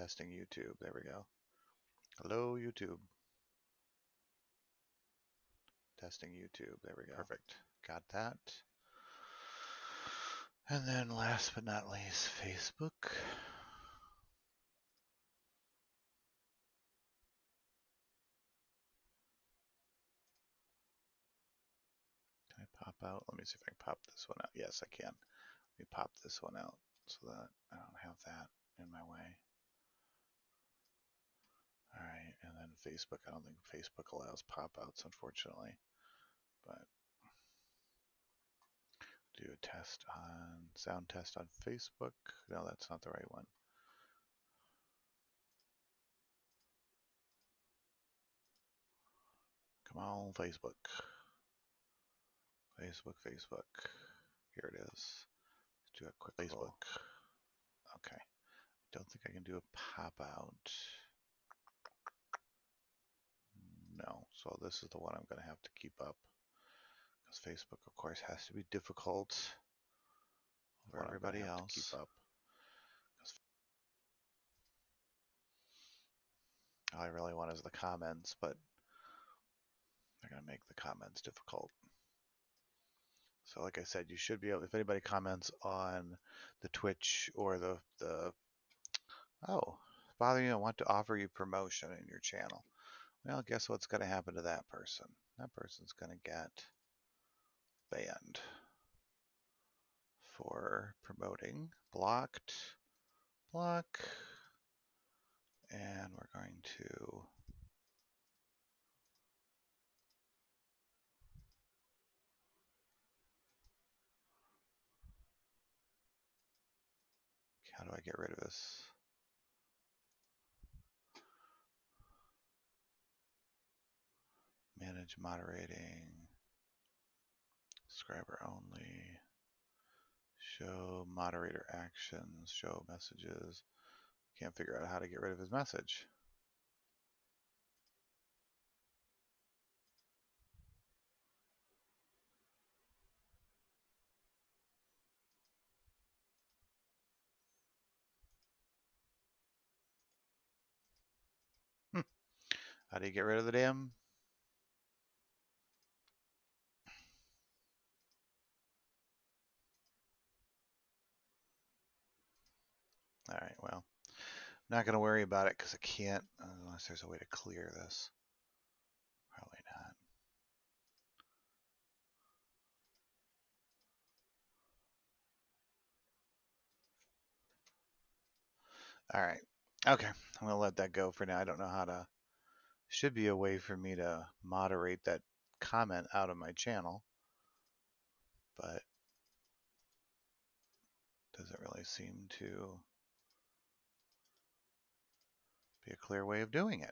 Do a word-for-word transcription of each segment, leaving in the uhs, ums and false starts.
Testing YouTube. There we go. Hello, YouTube. Testing YouTube. There we go. Perfect. Got that. And then last but not least, Facebook. Can I pop out? Let me see if I can pop this one out. Yes, I can. Let me pop this one out so that I don't have that in my way. All right, and then Facebook. I don't think Facebook allows pop-outs, unfortunately, but do a test on sound test on Facebook. No, that's not the right one. Come on, Facebook. Facebook, Facebook. Here it is. Let's do a quick Facebook. Okay. I don't think I can do a pop-out. No, so this is the one I'm going to have to keep up, because Facebook, of course, has to be difficult for everybody else. Keep up. All I really want is the comments, but they're going to make the comments difficult. So, like I said, you should be able. If anybody comments on the Twitch or the the oh, bother you, I want to offer you promotion in your channel. Well, guess what's going to happen to that person? That person's going to get banned for promoting, blocked, block, and we're going to how do I get rid of this? Manage moderating, subscriber only, show moderator actions, show messages. Can't figure out how to get rid of his message. Hmm. How do you get rid of the damn? All right, well, I'm not going to worry about it because I can't, unless there's a way to clear this. Probably not. All right, okay, I'm going to let that go for now. I don't know how to, should be a way for me to moderate that comment out of my channel, but doesn't really seem to be a clear way of doing it.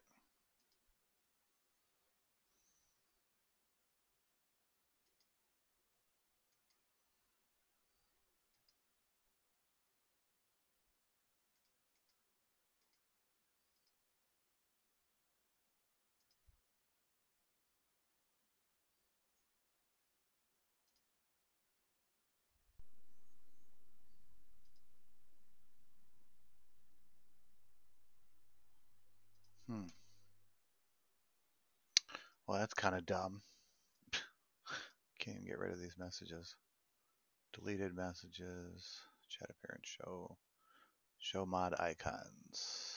Hmm. Well, that's kind of dumb. Can't even get rid of these messages. Deleted messages, chat appearance, show, show mod icons.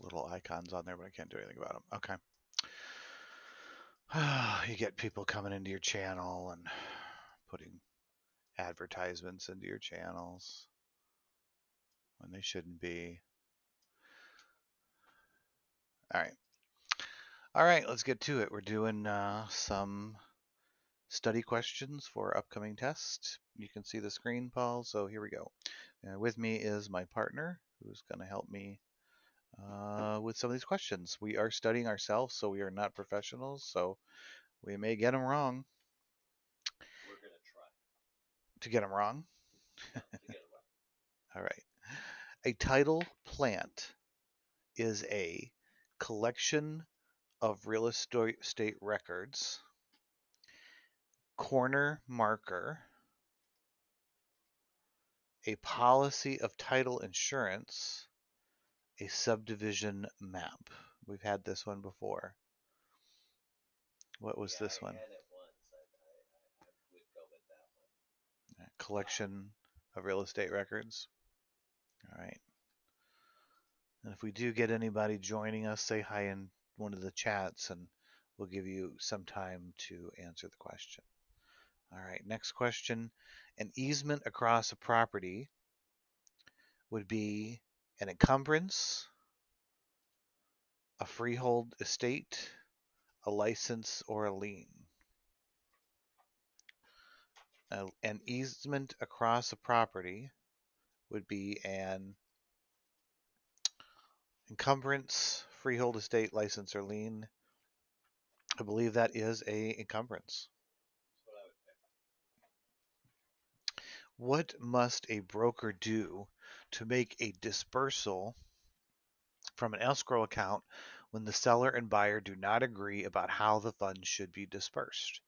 Little icons on there, but I can't do anything about them. Okay. You get people coming into your channel and putting advertisements into your channels when they shouldn't be. All right. All right, let's get to it. We're doing uh, some study questions for upcoming tests. You can see the screen, Paul, so here we go. Uh, with me is my partner, who's going to help me Uh, with some of these questions. We are studying ourselves, so we are not professionals, so we may get them wrong. We're going to try to get them wrong. No, to get them right. All right. A tidal plant is a collection of real estate records, corner marker, a policy of title insurance, a subdivision map. We've had this one before. What was yeah, this I one? Had it once. I, I, I would go with that one. A collection wow. of real estate records. All right. And if we do get anybody joining us, say hi in one of the chats and we'll give you some time to answer the question. All right, next question. An easement across a property would be an encumbrance, a freehold estate, a license, or a lien. Uh, an easement across a property would be an encumbrance, freehold estate, license, or lien. I believe that is a encumbrance. What must a broker do to make a dispersal from an escrow account when the seller and buyer do not agree about how the funds should be dispersed?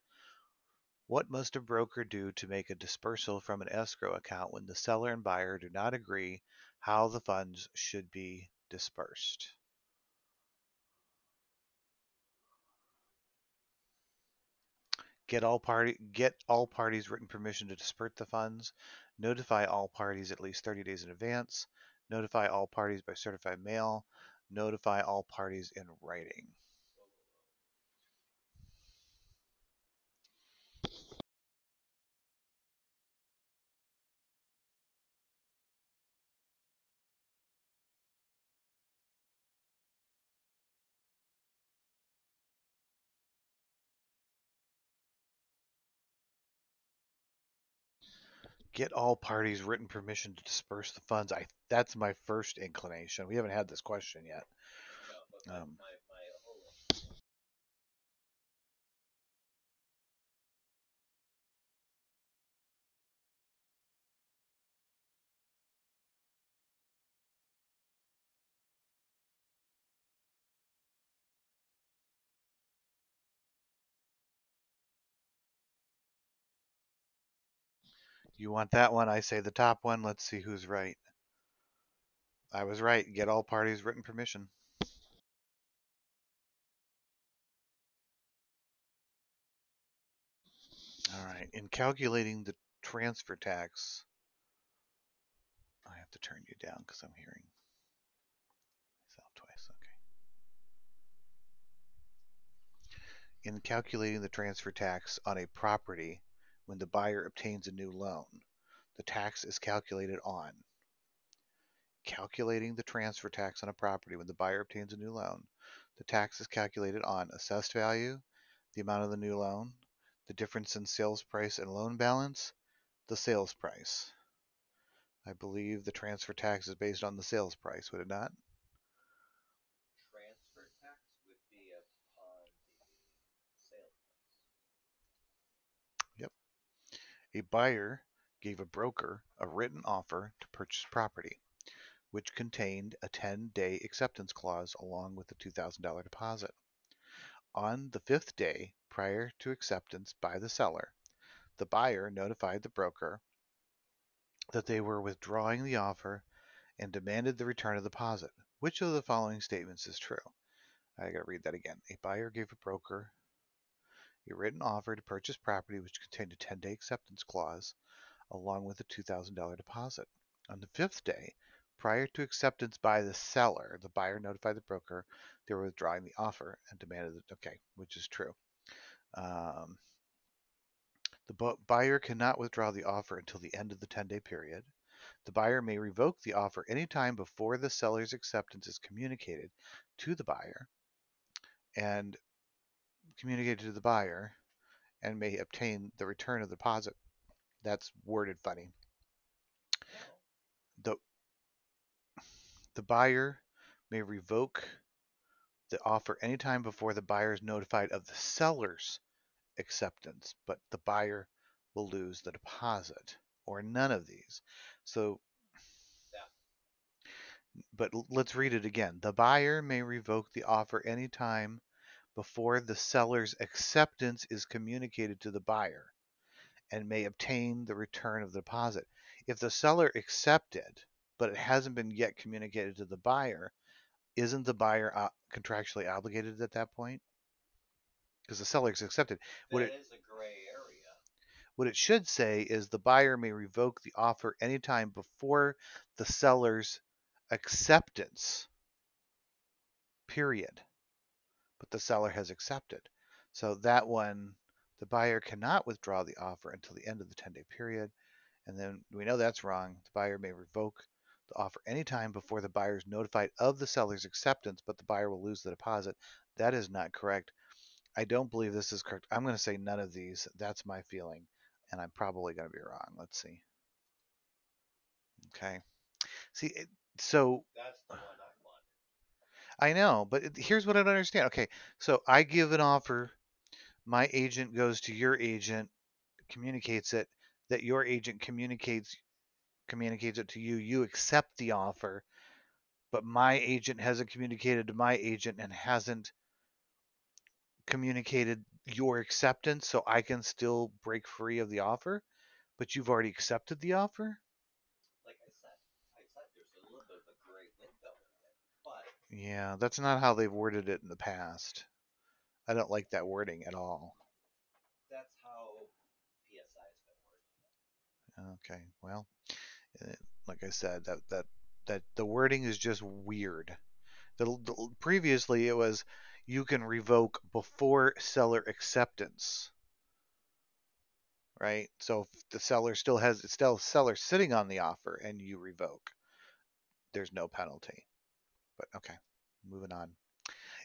What must a broker do to make a dispersal from an escrow account when the seller and buyer do not agree how the funds should be dispersed? Get all party get all parties written permission to disperse the funds. Notify all parties at least thirty days in advance. Notify all parties by certified mail. Notify all parties in writing. Get all parties written permission to disperse the funds. I that's my first inclination. We haven't had this question yet. No, um, my, my whole... You want that one? I say the top one. Let's see who's right. I was right. Get all parties written permission. All right. In calculating the transfer tax, I have to turn you down because I'm hearing myself twice. Okay. In calculating the transfer tax on a property, when the buyer obtains a new loan, the tax is calculated on. Calculating the transfer tax on a property when the buyer obtains a new loan, the tax is calculated on assessed value, the amount of the new loan, the difference in sales price and loan balance, the sales price. I believe the transfer tax is based on the sales price, would it not? A buyer gave a broker a written offer to purchase property, which contained a ten-day acceptance clause along with the two thousand dollar deposit. On the fifth day prior to acceptance by the seller, the buyer notified the broker that they were withdrawing the offer and demanded the return of the deposit. Which of the following statements is true? I gotta read that again. A buyer gave a broker a written offer to purchase property which contained a ten-day acceptance clause along with a two thousand dollar deposit. On the fifth day, prior to acceptance by the seller, the buyer notified the broker they were withdrawing the offer and demanded that, okay, which is true. Um, the buyer cannot withdraw the offer until the end of the ten-day period. The buyer may revoke the offer any time before the seller's acceptance is communicated to the buyer and communicated to the buyer and may obtain the return of the deposit. That's worded funny. The, the buyer may revoke the offer anytime before the buyer is notified of the seller's acceptance, but the buyer will lose the deposit or none of these. So yeah. But let's read it again. The buyer may revoke the offer any time before the seller's acceptance is communicated to the buyer and may obtain the return of the deposit. If the seller accepted, but it hasn't been yet communicated to the buyer, isn't the buyer contractually obligated at that point? Because the seller's accepted. That it, is a gray area. What it should say is the buyer may revoke the offer anytime before the seller's acceptance, period. But the seller has accepted. So that one, the buyer cannot withdraw the offer until the end of the ten-day period. And then we know that's wrong. The buyer may revoke the offer anytime before the buyer is notified of the seller's acceptance, but the buyer will lose the deposit. That is not correct. I don't believe this is correct. I'm going to say none of these. That's my feeling, and I'm probably going to be wrong. Let's see. Okay. See, it, so... That's the one I wanted. I know, but it, here's what I don't understand. Okay, so I give an offer. My agent goes to your agent, communicates it, that your agent communicates communicates it to you. You accept the offer, but my agent hasn't communicated to my agent and hasn't communicated your acceptance, so I can still break free of the offer, but you've already accepted the offer? Like I said, I said there's a little bit of a gray window in it, but... Yeah, that's not how they've worded it in the past. I don't like that wording at all. That's how P S I has been worded. Okay, well, like I said, that that that the wording is just weird. The, the previously it was you can revoke before seller acceptance, right? So if the seller still has it's still seller sitting on the offer and you revoke, there's no penalty. But okay, moving on.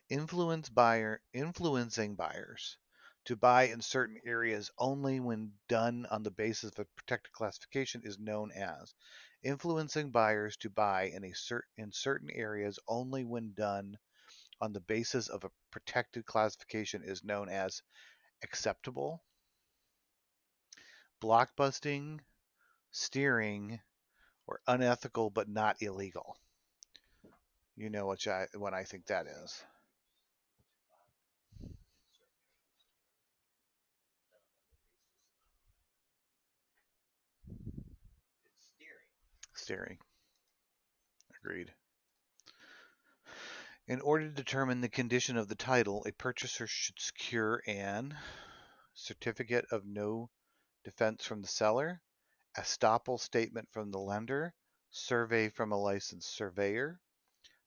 Influence buyer influencing buyers to buy in certain areas only when done on the basis of a protected classification is known as influencing buyers to buy in a cer in certain areas only when done on the basis of a protected classification is known as acceptable, blockbusting, steering, or unethical but not illegal. You know what I what I think that is. Steering. Agreed. In order to determine the condition of the title, a purchaser should secure an certificate of no defense from the seller, estoppel statement from the lender, survey from a licensed surveyor,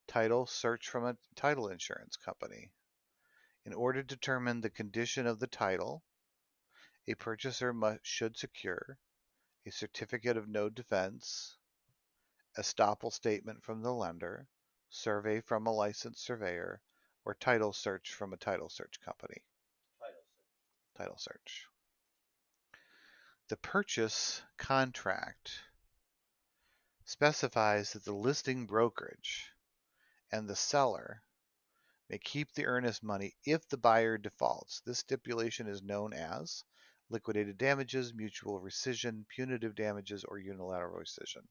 title search from a title insurance company. In order to determine the condition of the title, a purchaser must, should secure a certificate of no defense, estoppel statement from the lender, survey from a licensed surveyor, or title search from a title search company. Title search. Title search. The purchase contract specifies that the listing brokerage and the seller may keep the earnest money if the buyer defaults. This stipulation is known as liquidated damages, mutual rescission, punitive damages, or unilateral rescission.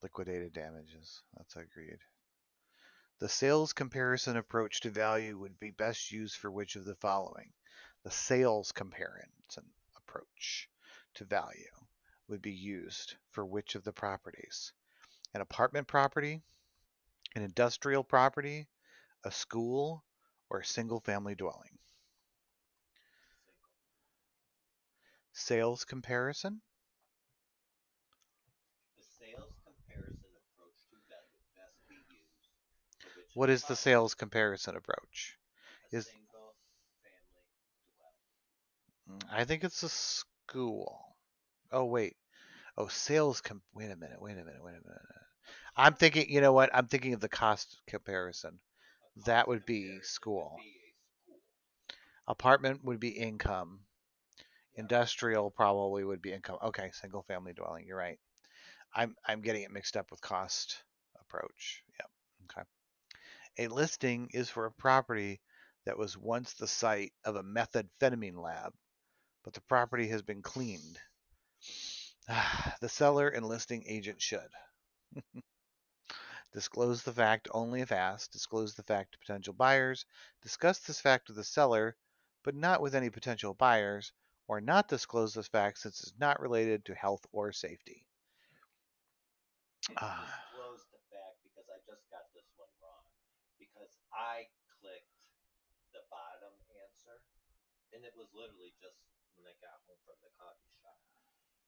Liquidated damages. That's agreed. The sales comparison approach to value would be best used for which of the following? The sales comparison approach to value would be used for which of the properties? An apartment property, an industrial property, a school, or a single-family dwelling? Sales comparison. What is the sales comparison approach? Is single family dwelling. I think it's a school. Oh wait. Oh, sales com wait a minute, wait a minute, wait a minute. I'm thinking, you know what? I'm thinking of the cost comparison. Cost that would be school. Would be school. Apartment would be income. Yeah. Industrial probably would be income. Okay, single family dwelling, you're right. I'm I'm getting it mixed up with cost approach. Yep. Okay. A listing is for a property that was once the site of a methamphetamine lab, but the property has been cleaned. The seller and listing agent should disclose the fact only if asked, disclose the fact to potential buyers, discuss this fact with the seller, but not with any potential buyers, or not disclose this fact since it's not related to health or safety. Uh, disclose the fact because I just got this one wrong, because I clicked the bottom answer, and it was literally just when I got home from the coffee shop.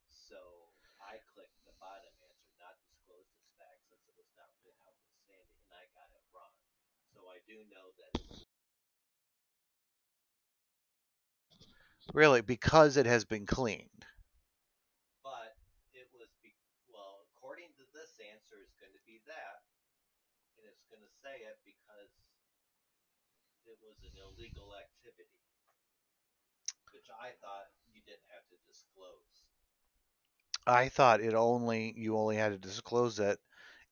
So I clicked the bottom answer, not disclose this fact since it was not really outstanding, and I got it wrong. So I do know that. Really, because it has been cleaned. But it was, be well, according to this answer, it's going to be that, and it's going to say it because it was an illegal activity, which I thought you didn't have to disclose. I thought it only you only had to disclose it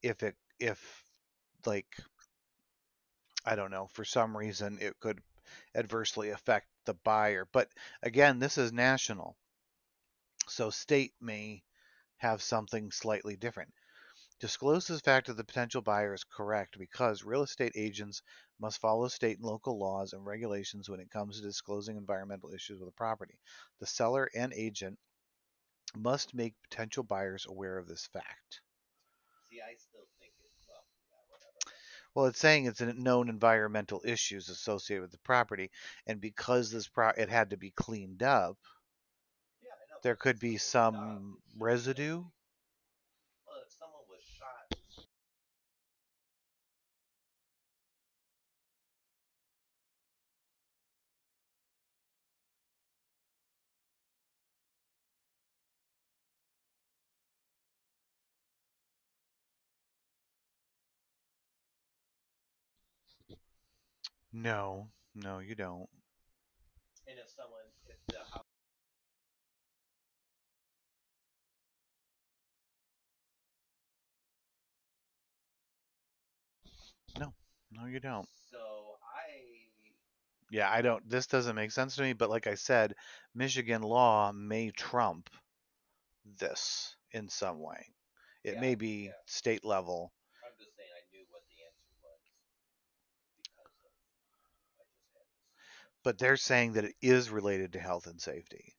if it if like I don't know, for some reason it could adversely affect the buyer. But again, this is national, so state may have something slightly different. Disclose this fact that the potential buyer is correct because real estate agents must follow state and local laws and regulations when it comes to disclosing environmental issues with a property. The seller and agent must make potential buyers aware of this fact. See, I still think it's, well, yeah, whatever. Well, it's saying it's a known environmental issues associated with the property, and because this pro it had to be cleaned up, yeah, I know, there could be some residue. No, no, you don't. And if someone, if the house No, no, you don't. So I. Yeah, I don't. This doesn't make sense to me. But like I said, Michigan law may trump this in some way. It yeah, may be yeah. state level. But they're saying that it is related to health and safety.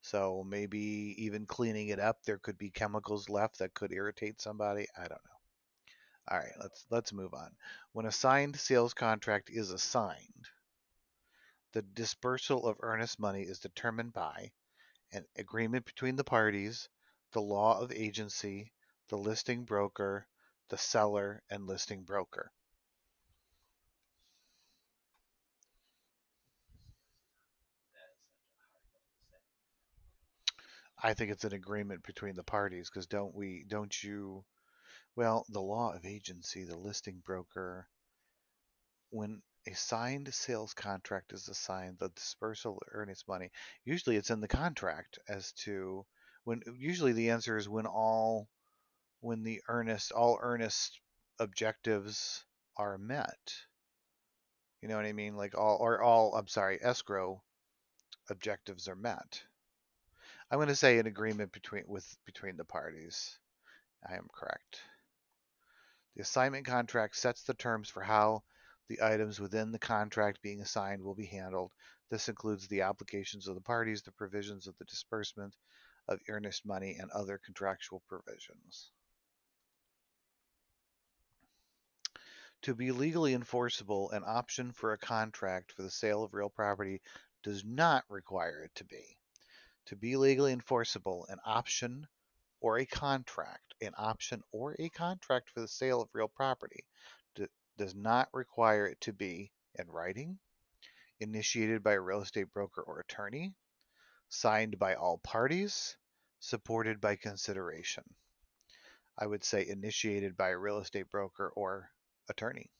So maybe even cleaning it up, there could be chemicals left that could irritate somebody. I don't know. All right, let's let's move on. When a signed sales contract is assigned, the dispersal of earnest money is determined by an agreement between the parties, the law of agency, the listing broker, the seller, and listing broker. I think it's an agreement between the parties because don't we, don't you, well, the law of agency, the listing broker, when a signed sales contract is assigned, the dispersal of earnest money, usually it's in the contract as to when, usually the answer is when all, when the earnest, all earnest objectives are met. You know what I mean? Like all, or all, I'm sorry, escrow objectives are met. I'm going to say an agreement between with between the parties. I am correct. The assignment contract sets the terms for how the items within the contract being assigned will be handled. This includes the obligations of the parties, the provisions of the disbursement of earnest money, and other contractual provisions. To be legally enforceable, an option for a contract for the sale of real property does not require it to be. To be legally enforceable, an option or a contract, an option or a contract for the sale of real property do, does not require it to be in writing, initiated by a real estate broker or attorney, signed by all parties, supported by consideration. I would say initiated by a real estate broker or attorney.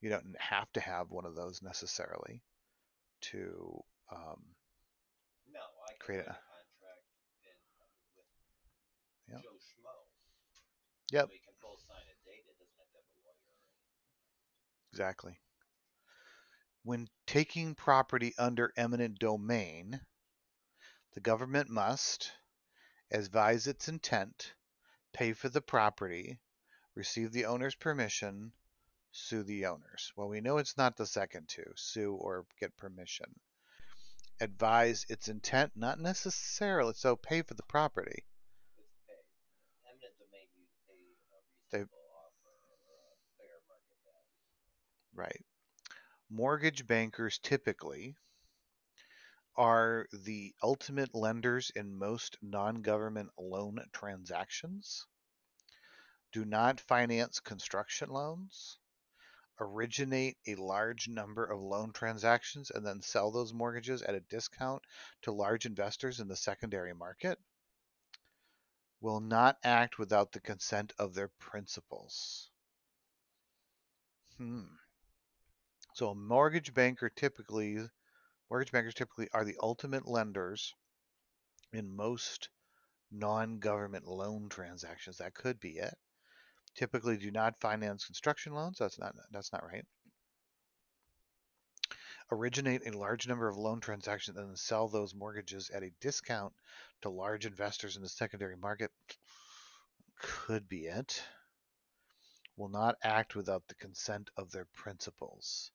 You don't have to have one of those necessarily to... Um, create a contract in, with yep. Joe Schmo. Yep. So we can both sign a date Exactly. When taking property under eminent domain, the government must, as vies its intent, pay for the property, receive the owner's permission, sue the owners. Well, we know it's not the second two, sue or get permission. Advise its intent, not necessarily, so pay for the property. Eminent domain, you pay a reasonable offer or a fair market value. Right. Mortgage bankers typically are the ultimate lenders in most non-government loan transactions, do not finance construction loans, originate a large number of loan transactions, and then sell those mortgages at a discount to large investors in the secondary market, will not act without the consent of their principals. Hmm. So a mortgage banker typically, mortgage bankers typically are the ultimate lenders in most non-government loan transactions. That could be it. Typically do not finance construction loans. That's not, that's not right. Originate a large number of loan transactions and then sell those mortgages at a discount to large investors in the secondary market. Could be it. Will not act without the consent of their principals.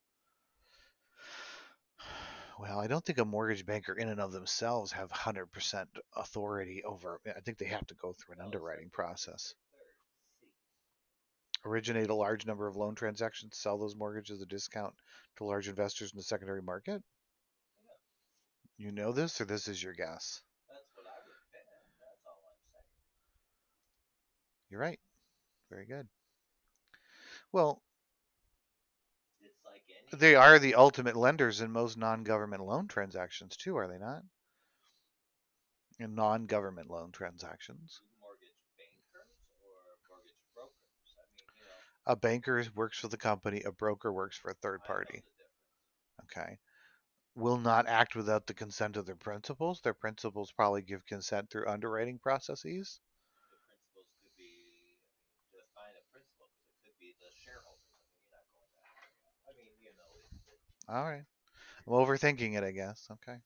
Well, I don't think a mortgage banker in and of themselves have one hundred percent authority over, I think they have to go through an underwriting process. Originate a large number of loan transactions, sell those mortgages at a discount to large investors in the secondary market? You know this, or this is your guess? That's what I would think. That's all I'm saying. You're right. Very good. Well, they are the ultimate lenders in most non-government loan transactions, too, are they not? In non-government loan transactions. Mortgage bankers or mortgage brokers? I mean, you know, a banker works for the company. A broker works for a third party. Okay. Will not act without the consent of their principals. Their principals probably give consent through underwriting processes. The principals could be, to define a principal, it could be the shareholder. All right. I'm overthinking it, I guess. Okay.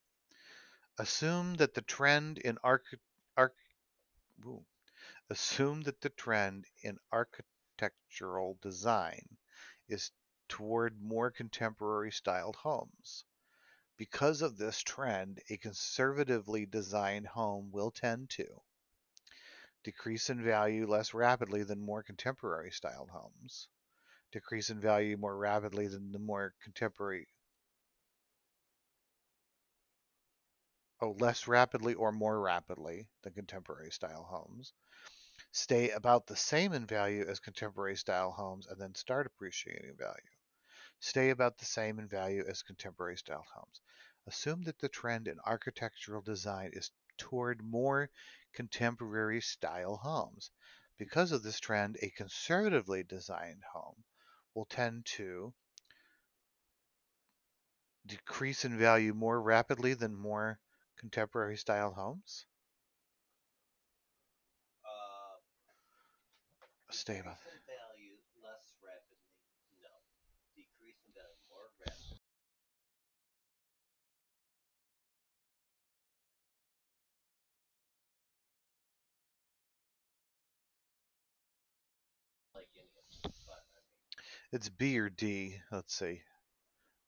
Assume that the trend in arch, arch, ooh. Assume that the trend in architectural design is toward more contemporary styled homes. Because of this trend, a conservatively designed home will tend to decrease in value less rapidly than more contemporary styled homes. Decrease in value more rapidly than the more contemporary. Oh, less rapidly or more rapidly than contemporary style homes. Stay about the same in value as contemporary style homes and then start appreciating value. Stay about the same in value as contemporary style homes. Assume that the trend in architectural design is toward more contemporary style homes. Because of this trend, a conservatively designed home will tend to decrease in value more rapidly than more contemporary style homes. Uh, Stay about that. Decrease in value less rapidly. No. Decrease in value more rapidly. It's B or D. Let's see.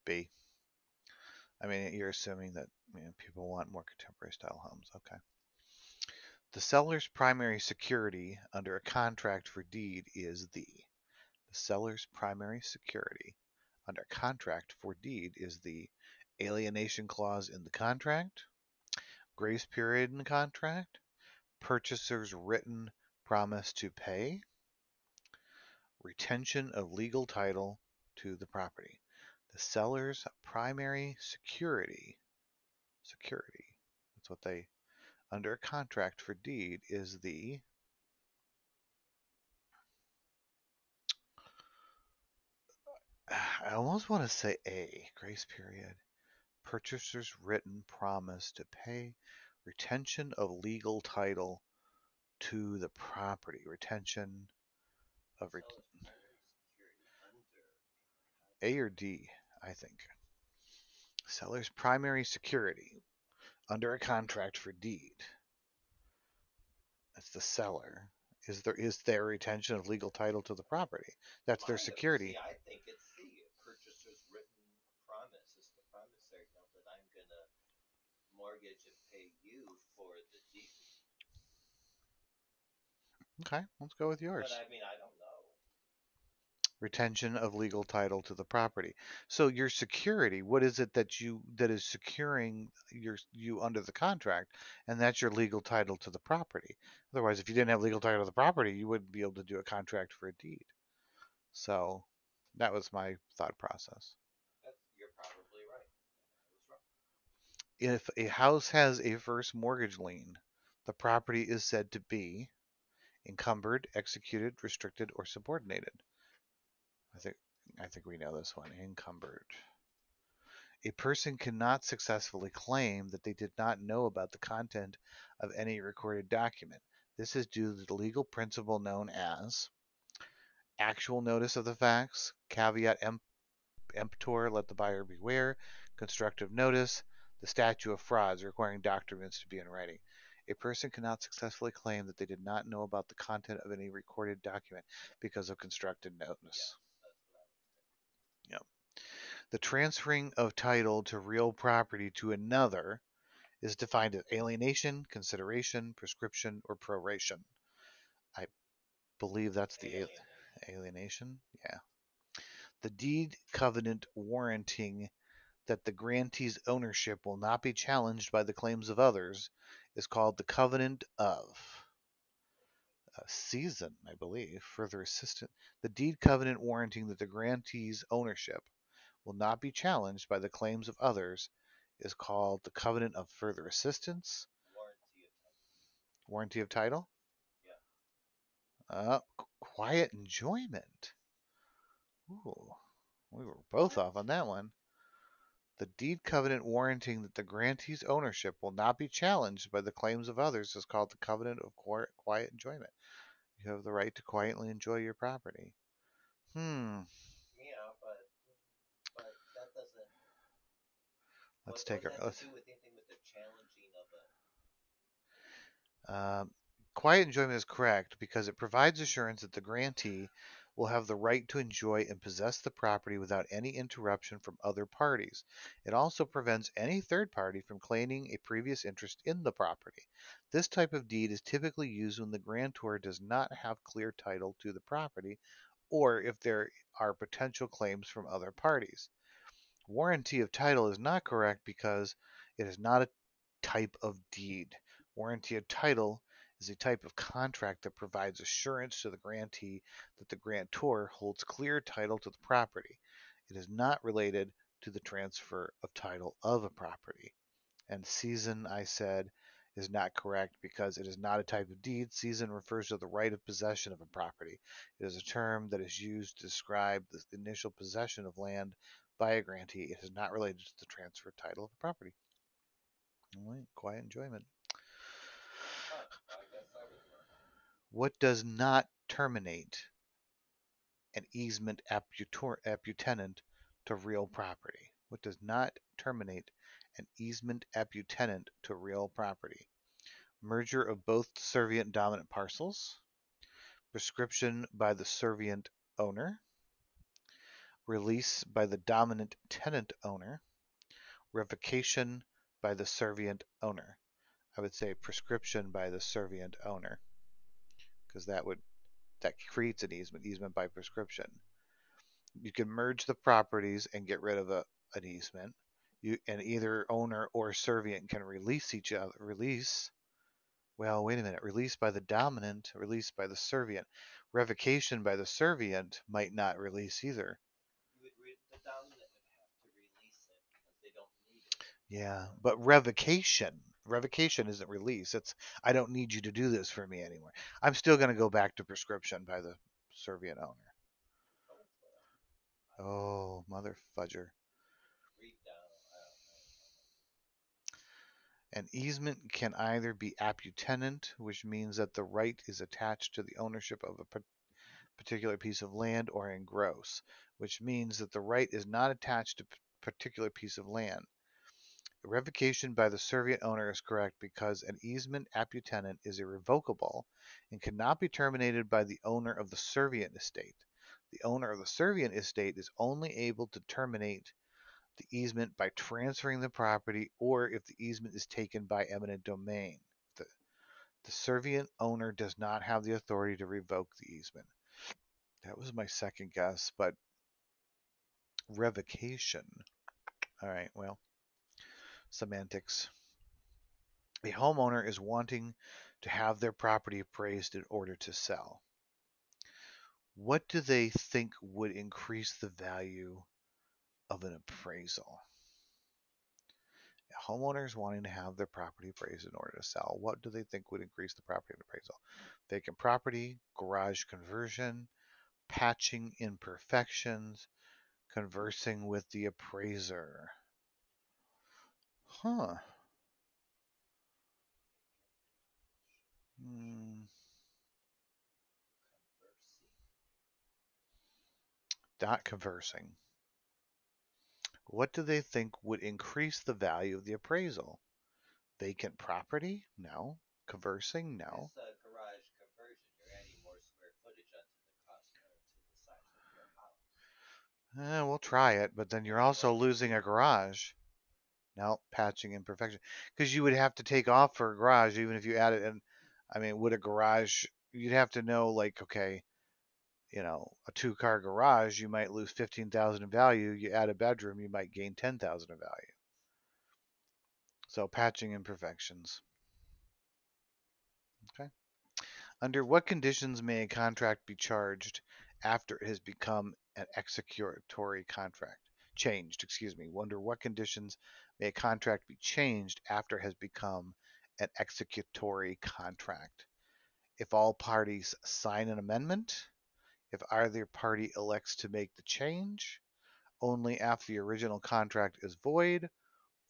B. I mean, you're assuming that, you know, people want more contemporary style homes. Okay. The seller's primary security under a contract for deed is the. The seller's primary security under a contract for deed is the alienation clause in the contract, grace period in the contract, purchaser's written promise to pay, retention of legal title to the property. The seller's primary security, security, that's what they, under a contract for deed is the I almost want to say A, grace period, purchaser's written promise to pay, retention of legal title to the property, retention of ret- A or D, I think. Seller's primary security under a contract for deed. That's the seller. Is there is their retention of legal title to the property? That's their security. I think it's C. Purchaser's written promise. It's the promissory note that I'm going to mortgage and pay you for the deed. Okay, let's go with yours. But I mean, I don't know. Retention of legal title to the property. So your security, what is it that you that is securing your you under the contract? And that's your legal title to the property. Otherwise, if you didn't have legal title to the property, you wouldn't be able to do a contract for a deed. So that was my thought process. That's, you're probably right. I was wrong. If a house has a first mortgage lien, the property is said to be encumbered, executed, restricted, or subordinated. I think I think we know this one. Encumbered. A person cannot successfully claim that they did not know about the content of any recorded document. This is due to the legal principle known as actual notice of the facts, caveat emptor, let the buyer beware, constructive notice, the statute of frauds requiring documents to be in writing. A person cannot successfully claim that they did not know about the content of any recorded document because of constructive notice. Yeah. Yep. The transferring of title to real property to another is defined as alienation, consideration, prescription, or proration. I believe that's the Alien. al alienation. Yeah. The deed covenant warranting that the grantee's ownership will not be challenged by the claims of others is called the covenant of. A season, I believe, further assistance. The deed covenant warranting that the grantee's ownership will not be challenged by the claims of others is called the covenant of further assistance. Warranty of title. Warranty of title? Yeah. Uh, quiet enjoyment. Ooh, we were both off on that one. The deed covenant warranting that the grantee's ownership will not be challenged by the claims of others is called the covenant of quiet enjoyment. You have the right to quietly enjoy your property. Hmm. Yeah, but, but that doesn't. Let's take a. Let's do with anything with the challenging of a. Um, quiet enjoyment is correct because it provides assurance that the grantee will have the right to enjoy and possess the property without any interruption from other parties. It also prevents any third party from claiming a previous interest in the property. This type of deed is typically used when the grantor does not have clear title to the property or if there are potential claims from other parties. Warranty of title is not correct because it is not a type of deed. Warranty of title is a type of contract that provides assurance to the grantee that the grantor holds clear title to the property. It is not related to the transfer of title of a property. And season, I said, is not correct because it is not a type of deed. Season refers to the right of possession of a property. It is a term that is used to describe the initial possession of land by a grantee. It is not related to the transfer of title of a property. All right, quiet enjoyment. What does not terminate an easement apputenant to real property? What does not terminate an easement apputenant to real property? Merger of both servient dominant parcels, prescription by the servient owner, release by the dominant tenant owner, revocation by the servient owner. I would say prescription by the servient owner, because that would that creates an easement, easement by prescription. You can merge the properties and get rid of a, an easement. You and either owner or servient can release each other. Release. Well, wait a minute. Release by the dominant, release by the servient. Revocation by the servient might not release either. You would read the dominant would have to release it because they don't need it. Yeah, but revocation. Revocation isn't release. It's I don't need you to do this for me anymore. I'm still going to go back to prescription by the servient owner. Oh, mother fudger. An easement can either be apputenant, which means that the right is attached to the ownership of a particular piece of land or in gross, which means that the right is not attached to a particular piece of land. Revocation by the servient owner is correct because an easement apputenant is irrevocable and cannot be terminated by the owner of the servient estate. The owner of the servient estate is only able to terminate the easement by transferring the property or if the easement is taken by eminent domain. The, the servient owner does not have the authority to revoke the easement. That was my second guess, but revocation. All right, well, semantics. A homeowner is wanting to have their property appraised in order to sell. What do they think would increase the value of an appraisal? A homeowner is wanting to have their property appraised in order to sell. What do they think would increase the property of an appraisal? Vacant property, garage conversion, patching imperfections, conversing with the appraiser. Huh. Hmm. Not conversing. What do they think would increase the value of the appraisal? Vacant property? No. Conversing? No. That's the garage conversion. You're adding more square footage onto the cost or to the size of your house. Eh, we'll try it, but then you're also losing a garage. No, patching imperfection. Because you would have to take off for a garage even if you add it. And I mean, would a garage, you'd have to know, like, okay, you know, a two-car garage, you might lose fifteen thousand dollars in value. You add a bedroom, you might gain ten thousand dollars in value. So patching imperfections. Okay. Under what conditions may a contract be charged after it has become an executory contract? Changed, excuse me. Under what conditions may a contract be changed after it has become an executory contract? If all parties sign an amendment, if either party elects to make the change, only after the original contract is void,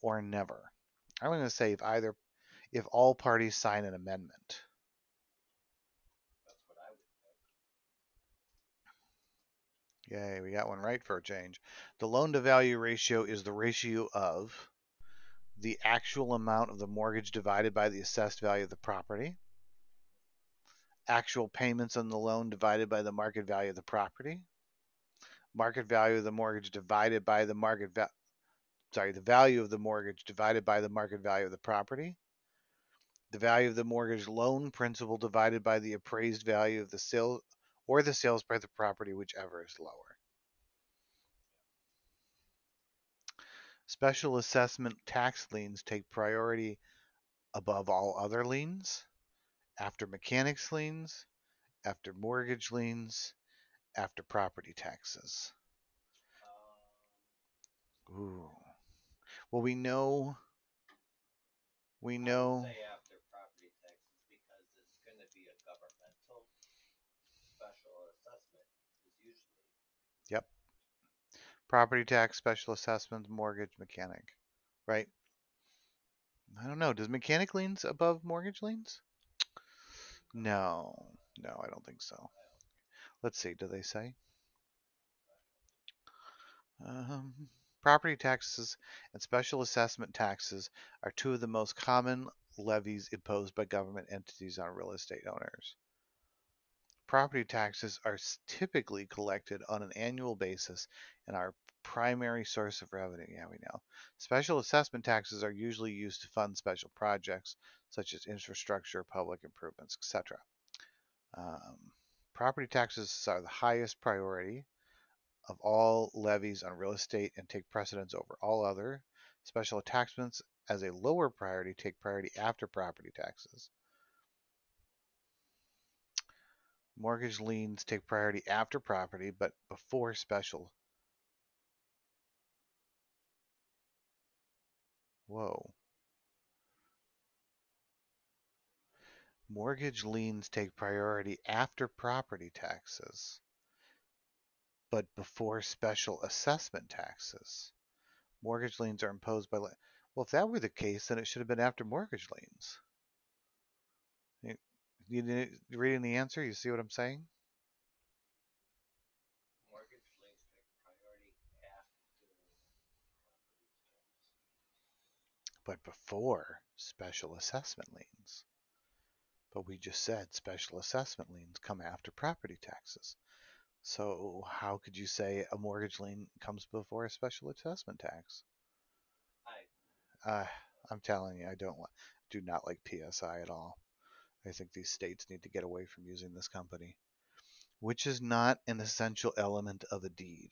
or never. I'm going to say if either, if all parties sign an amendment. That's what I would think. Yay, we got one right for a change. The loan-to-value ratio is the ratio of the actual amount of the mortgage divided by the assessed value of the property. Actual payments on the loan divided by the market value of the property. Market value of the mortgage divided by the market value, sorry, the value of the mortgage divided by the market value of the property. The value of the mortgage loan principal divided by the appraised value of the sale or the sales price of the property, whichever is lower. Special assessment tax liens take priority above all other liens. After mechanics liens, after mortgage liens, after property taxes. Ooh. Well, we know. We know. I would say after property taxes because it's going to be a governmental special assessment. Is usually. Yep. Property tax, special assessment, mortgage, mechanic. Right. I don't know. Does mechanic liens above mortgage liens? No, no, I don't think so. Let's see, do they say? Um, property taxes and special assessment taxes are two of the most common levies imposed by government entities on real estate owners. Property taxes are typically collected on an annual basis and are primary source of revenue. Yeah, we know. Special assessment taxes are usually used to fund special projects such as infrastructure, public improvements, et cetera. Um, property taxes are the highest priority of all levies on real estate and take precedence over all other. Special assessments as a lower priority take priority after property taxes. Mortgage liens take priority after property but before special. Whoa. Mortgage liens take priority after property taxes, but before special assessment taxes. Mortgage liens are imposed by... Well, if that were the case, then it should have been after mortgage liens. You, you, you reading the answer? You see what I'm saying? but before special assessment liens. But we just said special assessment liens come after property taxes. So how could you say a mortgage lien comes before a special assessment tax? I, uh, I'm telling you, I don't want, do not like P S I at all. I think these states need to get away from using this company, which is not an essential element of a deed.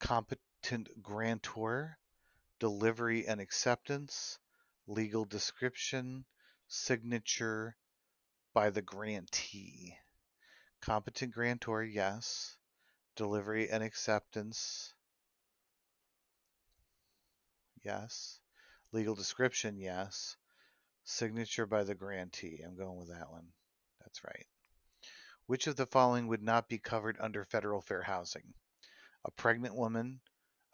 Competent grantor, delivery and acceptance, legal description, signature by the grantee. Competent grantor, yes. Delivery and acceptance, yes. Legal description, yes. Signature by the grantee. I'm going with that one. That's right. Which of the following would not be covered under federal fair housing? A pregnant woman,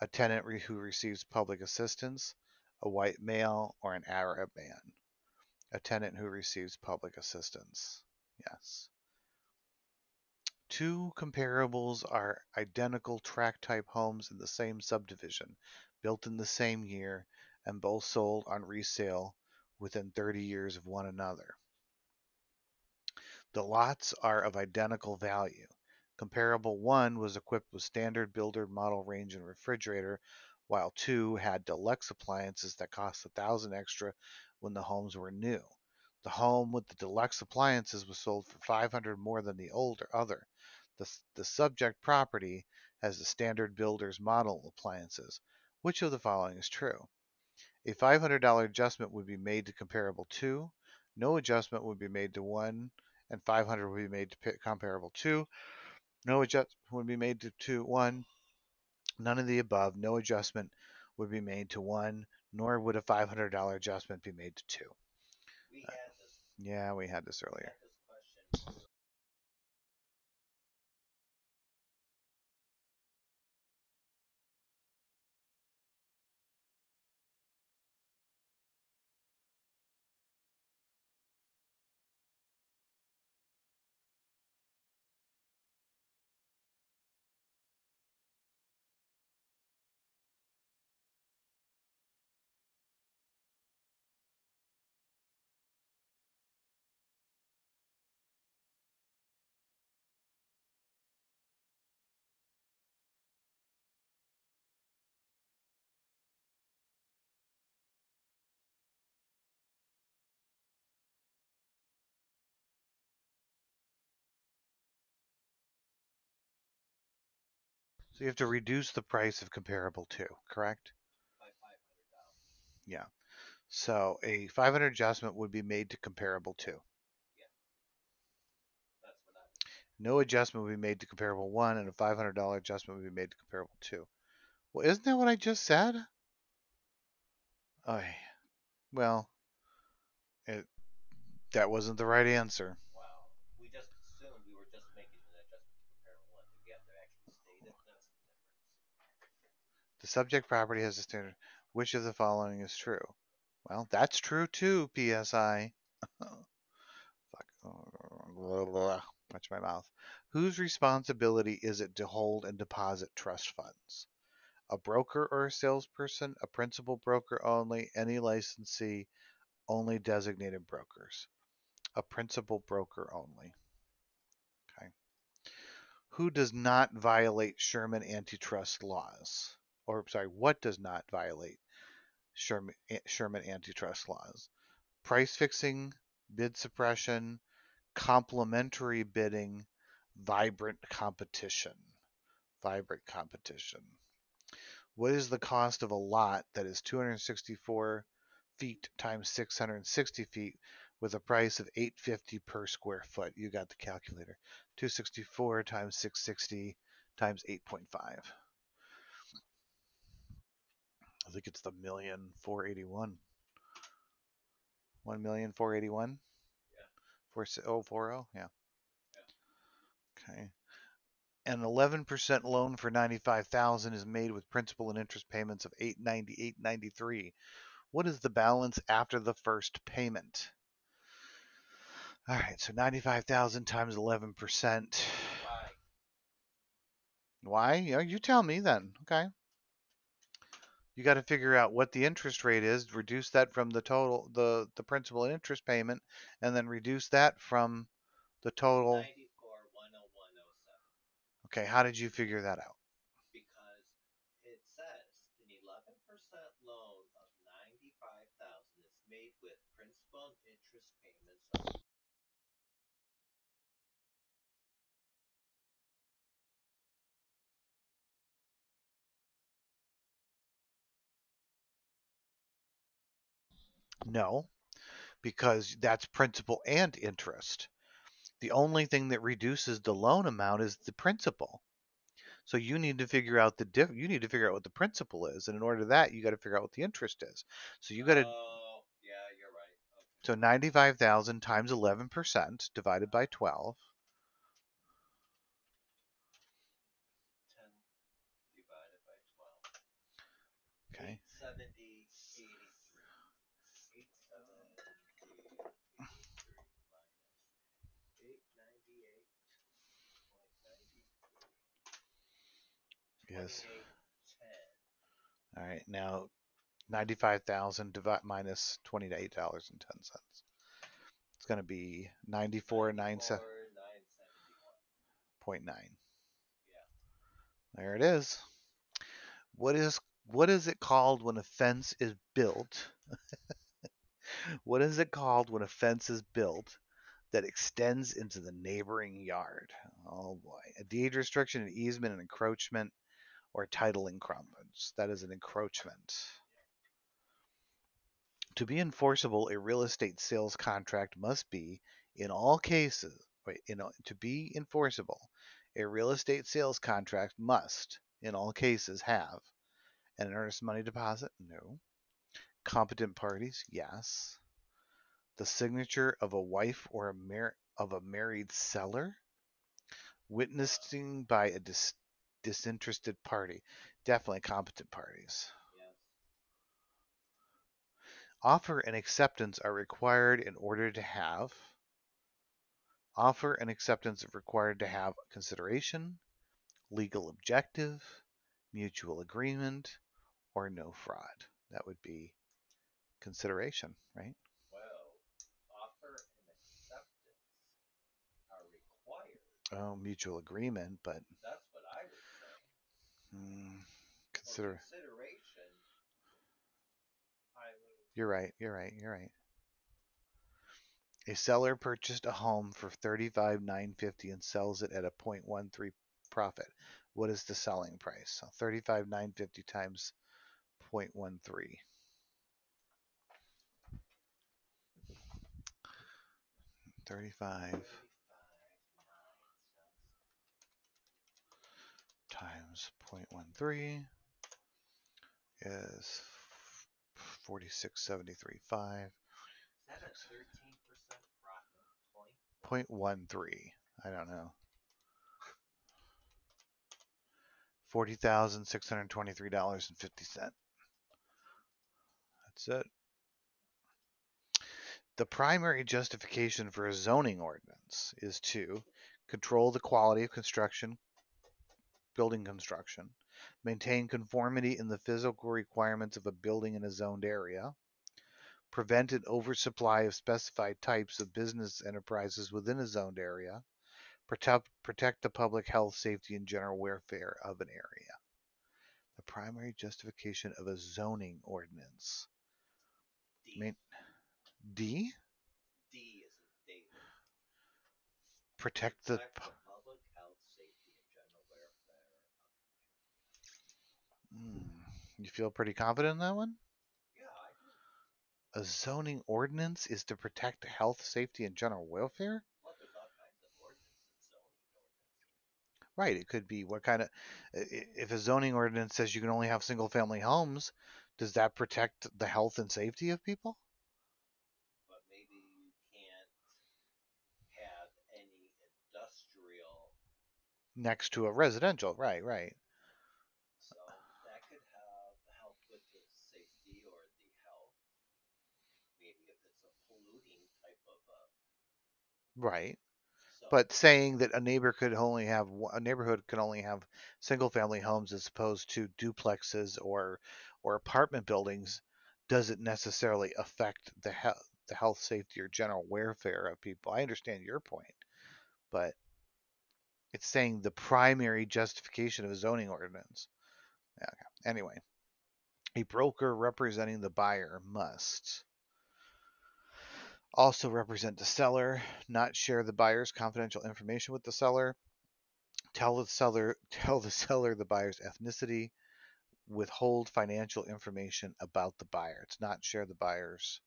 a tenant re who receives public assistance, a white male, or an Arab man. A tenant who receives public assistance. Yes. Two comparables are identical tract-type homes in the same subdivision, built in the same year, and both sold on resale within thirty years of one another. The lots are of identical value. Comparable one was equipped with standard builder model range and refrigerator, while two had deluxe appliances that cost a thousand extra when the homes were new. The home with the deluxe appliances was sold for five hundred more than the older other. The, the subject property has the standard builder's model appliances. Which of the following is true? A five hundred dollar adjustment would be made to comparable two. No adjustment would be made to one, and five hundred would be made to comparable two. No adjustment would be made to two, one. None of the above. No adjustment would be made to one, nor would a five hundred dollar adjustment be made to two. We had this. Uh, yeah, we had this earlier. We had this question. So you have to reduce the price of comparable two, correct? By five hundred dollars. Yeah. So a five hundred dollar adjustment would be made to comparable two. Yeah. That's what I mean. No adjustment would be made to comparable one, and a five hundred dollar adjustment would be made to comparable two. Well, isn't that what I just said? Oh, well, it, that wasn't the right answer. Wow. We just assumed we were just making an adjustment to comparable one. We have to actually state it. The subject property has a standard. Which of the following is true? Well, that's true too, P S I. Fuck. Blah, blah. Watch my mouth. Whose responsibility is it to hold and deposit trust funds? A broker or a salesperson, a principal broker only, any licensee, only designated brokers. A principal broker only. Okay. Who does not violate Sherman antitrust laws? Or, sorry, what does not violate Sherman, Sherman antitrust laws? Price fixing, bid suppression, complementary bidding, vibrant competition. Vibrant competition. What is the cost of a lot that is two hundred sixty-four feet times six hundred sixty feet with a price of eight hundred fifty dollars per square foot? You got the calculator. two hundred sixty-four times six hundred sixty times eight point five. I think it's the million four eighty one. One million four eighty one. Yeah. Four oh four oh. Yeah. Yeah. Okay. An eleven percent loan for ninety five thousand is made with principal and interest payments of eight ninety eight ninety three. What is the balance after the first payment? All right. So ninety five thousand times eleven percent. Why? Why? You tell me then. Okay. you got to figure out what the interest rate is, reduce that from the total, the, the principal and interest payment, and then reduce that from the total. Okay, how did you figure that out? Because it says an eleven percent loan of ninety-five thousand dollars is made with principal and interest payments of No, because that's principal and interest. The only thing that reduces the loan amount is the principal. So you need to figure out the diff you need to figure out what the principal is, and in order to that, you got to figure out what the interest is. So you got to. Oh, yeah, you're right. Okay. So ninety-five thousand times eleven percent divided by twelve. Ten divided by twelve. Okay. Yes. All right. Now, ninety-five thousand divided minus twenty to eight dollars and ten cents. It's going to be ninety-four nine seven point nine. Yeah. There it is. What is what is it called when a fence is built? What is it called when a fence is built that extends into the neighboring yard? Oh boy, a deed restriction, an easement, an encroachment, or title encroachments. That is an encroachment. To be enforceable, a real estate sales contract must be, in all cases, wait, in, to be enforceable, a real estate sales contract must, in all cases, have an earnest money deposit? No. Competent parties? Yes. The signature of a wife or a mar of a married seller? Witnessing by a dis disinterested party. Definitely competent parties. Yes. Offer and acceptance are required in order to have. Offer and acceptance are required to have consideration, legal objective, mutual agreement, or no fraud. That would be consideration, right? Well, offer and acceptance are required. Oh, mutual agreement, but... That's Mm, consider consideration. I mean, you're right. You're right. You're right. A seller purchased a home for thirty-five nine fifty and sells it at a point one three profit. What is the selling price? So thirty-five nine fifty times point one three. Thirty-five. Times zero point one three is forty-six seventy-three point five. zero point one three. I don't know. forty thousand six hundred twenty-three dollars and fifty cents. That's it. The primary justification for a zoning ordinance is to control the quality of construction, building construction, maintain conformity in the physical requirements of a building in a zoned area, prevent an oversupply of specified types of business enterprises within a zoned area, protect, protect the public health, safety, and general welfare of an area. The primary justification of a zoning ordinance. D? I mean, D? D is a thing. Protect the... You feel pretty confident in that one? Yeah, I do. A zoning ordinance is to protect health, safety, and general welfare? Well, there's all kinds of ordinances, zoning ordinances. Right, it could be what kind of... If a zoning ordinance says you can only have single-family homes, does that protect the health and safety of people? But maybe you can't have any industrial... Next to a residential, right, right. Right, so, but saying that a neighbor could only have a neighborhood can only have single-family homes as opposed to duplexes or or apartment buildings doesn't necessarily affect the health, the health, safety, or general welfare of people. I understand your point, but it's saying the primary justification of a zoning ordinance. Okay. Anyway, a broker representing the buyer must also represent the seller, not share the buyer's confidential information with the seller, tell the seller, tell the seller the buyer's ethnicity, withhold financial information about the buyer. It's not share the buyer's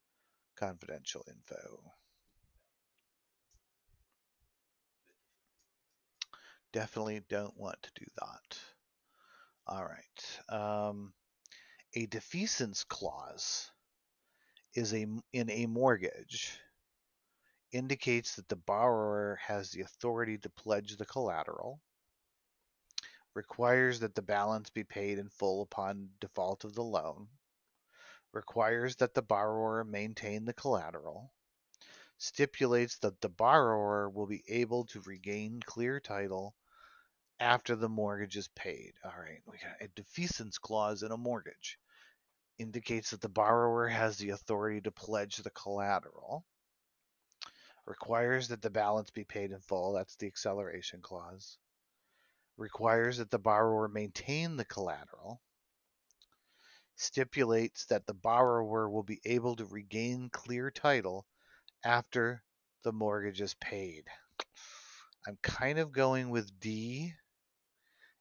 confidential info. Definitely don't want to do that. All right. Um, a defeasance clause is a in a mortgage indicates that the borrower has the authority to pledge the collateral, requires that the balance be paid in full upon default of the loan, requires that the borrower maintain the collateral, stipulates that the borrower will be able to regain clear title after the mortgage is paid. All right, we got a defeasance clause in a mortgage. Indicates that the borrower has the authority to pledge the collateral, requires that the balance be paid in full. That's the acceleration clause. Requires that the borrower maintain the collateral, stipulates that the borrower will be able to regain clear title after the mortgage is paid. I'm kind of going with D.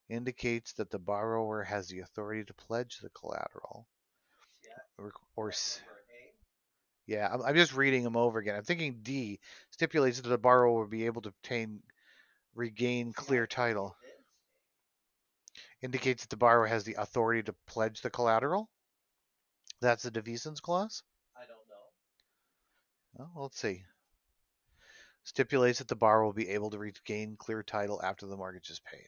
Indicates that the borrower has the authority to pledge the collateral. Yeah. Or, or yeah, I'm, I'm just reading them over again. I'm thinking D stipulates that the borrower will be able to obtain, regain clear title. Indicates that the borrower has the authority to pledge the collateral. That's a defeasance clause? I don't know. Well, let's see. Stipulates that the borrower will be able to regain clear title after the mortgage is paid.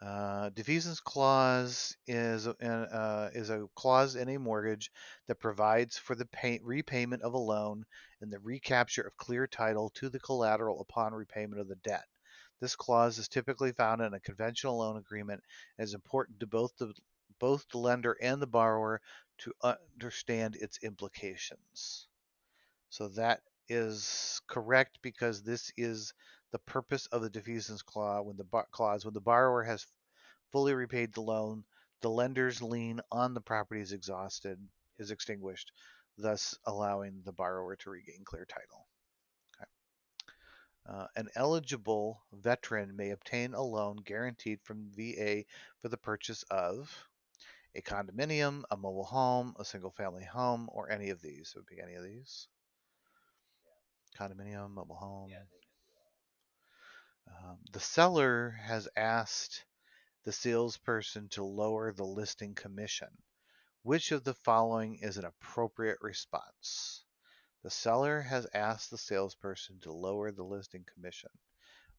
Uh, defeasance clause is uh, uh, is a clause in a mortgage that provides for the pay repayment of a loan and the recapture of clear title to the collateral upon repayment of the debt. This clause is typically found in a conventional loan agreement and is important to both the both the lender and the borrower to understand its implications. So that is correct, because this is the purpose of the defeasance clause. When the clause when the borrower has fully repaid the loan, the lender's lien on the property is exhausted, is extinguished, thus allowing the borrower to regain clear title. Okay. Uh, an eligible veteran may obtain a loan guaranteed from V A for the purchase of a condominium, a mobile home, a single-family home, or any of these. It would be any of these. Condominium, mobile home. Yeah. Um, the seller has asked the salesperson to lower the listing commission. Which of the following is an appropriate response? The seller has asked the salesperson to lower the listing commission.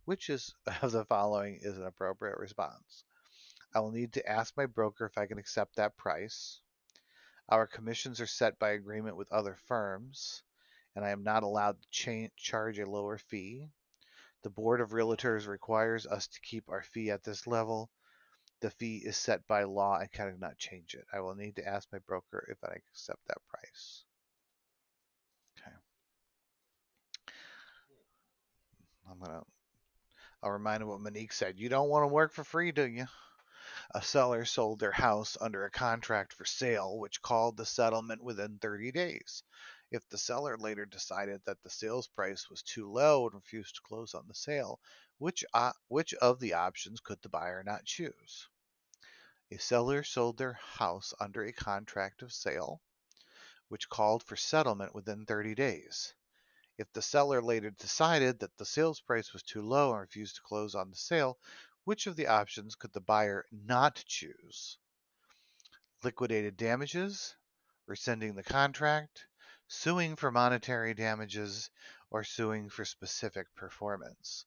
Which is, of the following is an appropriate response? I will need to ask my broker if I can accept that price. Our commissions are set by agreement with other firms, and I am not allowed to cha- charge a lower fee. The Board of Realtors requires us to keep our fee at this level. The fee is set by law. I cannot change it. I will need to ask my broker if I accept that price. Okay. I'm gonna. I'll remind you what Monique said. You don't want to work for free, do you? A seller sold their house under a contract for sale, which called the settlement within thirty days. If the seller later decided that the sales price was too low and refused to close on the sale, which, uh, which of the options could the buyer not choose? A seller sold their house under a contract of sale, which called for settlement within thirty days. If the seller later decided that the sales price was too low and refused to close on the sale, which of the options could the buyer not choose? Liquidated damages, rescinding the contract, suing for monetary damages, or suing for specific performance.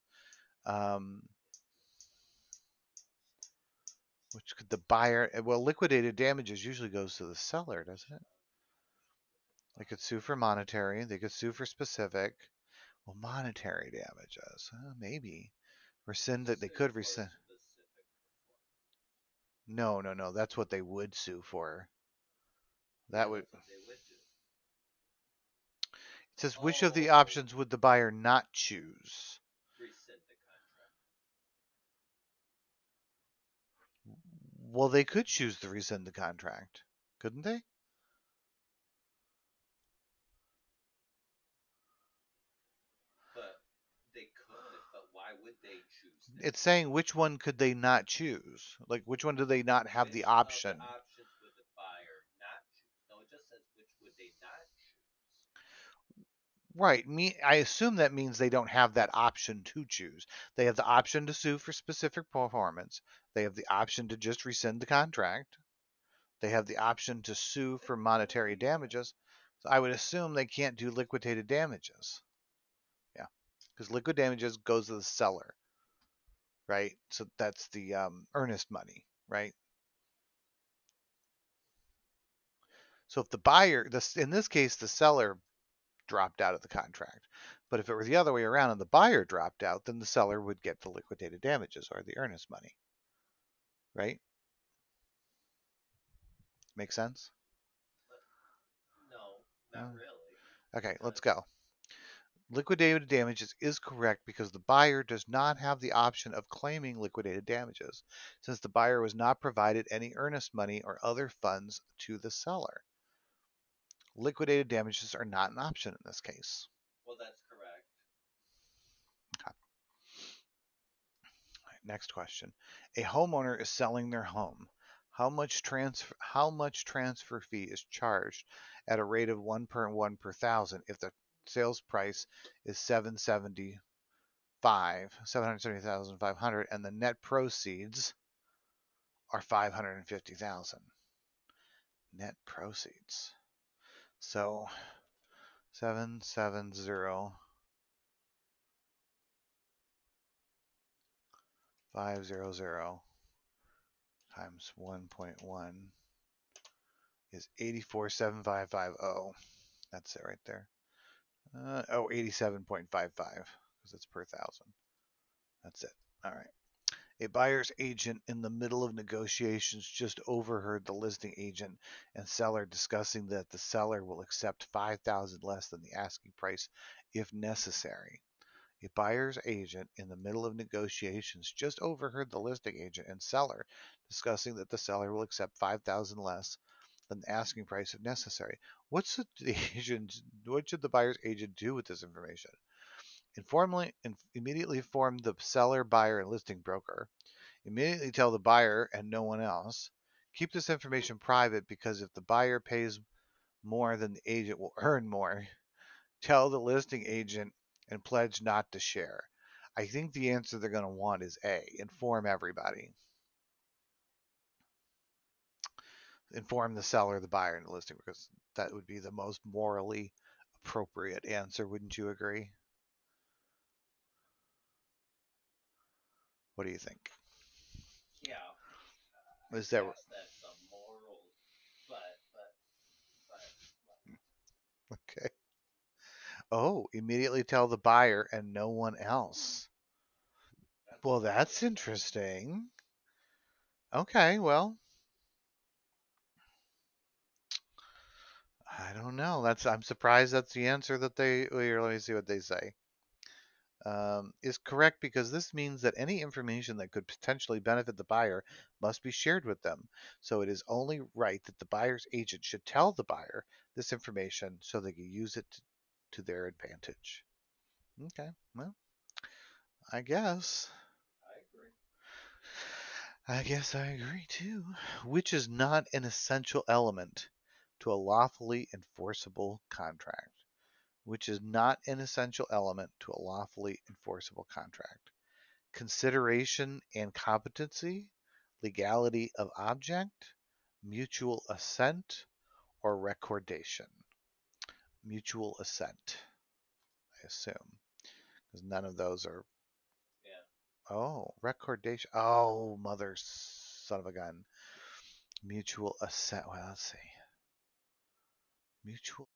Um, which could the buyer, well, liquidated damages usually goes to the seller, doesn't it? They could sue for monetary, they could sue for specific. Well, monetary damages, well, maybe. Rescind that, they could rescind. No, no, no. That's what they would sue for. That would. It says, oh. Which of the options would the buyer not choose? Rescind the contract. Well, they could choose to rescind the contract, couldn't they? But they could, but why would they choose that? It's saying which one could they not choose? Like, which one do they not have which the option? Right. Me, I assume that means they don't have that option to choose. They have the option to sue for specific performance. They have the option to just rescind the contract. They have the option to sue for monetary damages. So I would assume they can't do liquidated damages. Yeah, because liquid damages goes to the seller, right? So that's the um, earnest money, right? So if the buyer, this in this case, the seller dropped out of the contract. But if it were the other way around and the buyer dropped out, then the seller would get the liquidated damages or the earnest money. Right? Make sense? No, not no. really. Okay, let's go. Liquidated damages is correct because the buyer does not have the option of claiming liquidated damages since the buyer was not provided any earnest money or other funds to the seller. Liquidated damages are not an option in this case. Well, that's correct. Okay. All right, next question. A homeowner is selling their home. How much transfer how much transfer fee is charged at a rate of one per one per thousand if the sales price is seven seventy five seven hundred seventy thousand five hundred and the net proceeds are five hundred and fifty thousand? Net proceeds. So seven seven zero five zero zero times one point one is eighty four seven five five oh. That's it right there. Uh, oh, eighty seven point five five because it's per thousand. That's it. All right. A buyer's agent in the middle of negotiations just overheard the listing agent and seller discussing that the seller will accept five thousand dollars less than the asking price if necessary. A buyer's agent in the middle of negotiations just overheard the listing agent and seller discussing that the seller will accept five thousand dollars less than the asking price if necessary. What's the agent, what should the buyer's agent do with this information? Informally, in, immediately inform the seller, buyer, and listing broker. Immediately tell the buyer and no one else. Keep this information private because if the buyer pays more, then the agent will earn more. Tell the listing agent and pledge not to share. I think the answer they're going to want is A, inform everybody. Inform the seller, the buyer, and the listing because that would be the most morally appropriate answer, wouldn't you agree? What do you think? Yeah. Uh, Is that, that's a moral, but, but, but, but. Okay. Oh, immediately tell the buyer and no one else. That's well, that's interesting. Okay, well. I don't know. That's I'm surprised that's the answer that they... Here, let me see what they say. Um, is correct because this means that any information that could potentially benefit the buyer must be shared with them. So it is only right that the buyer's agent should tell the buyer this information so they can use it to their advantage. Okay, well, I guess. I agree. I guess I agree too. Which is not an essential element to a lawfully enforceable contract. Which is not an essential element to a lawfully enforceable contract. Consideration and competency, legality of object, mutual assent, or recordation. Mutual assent, I assume, because none of those are... Yeah. Oh, recordation. Oh, mother son of a gun. Mutual assent. Well, let's see. Mutual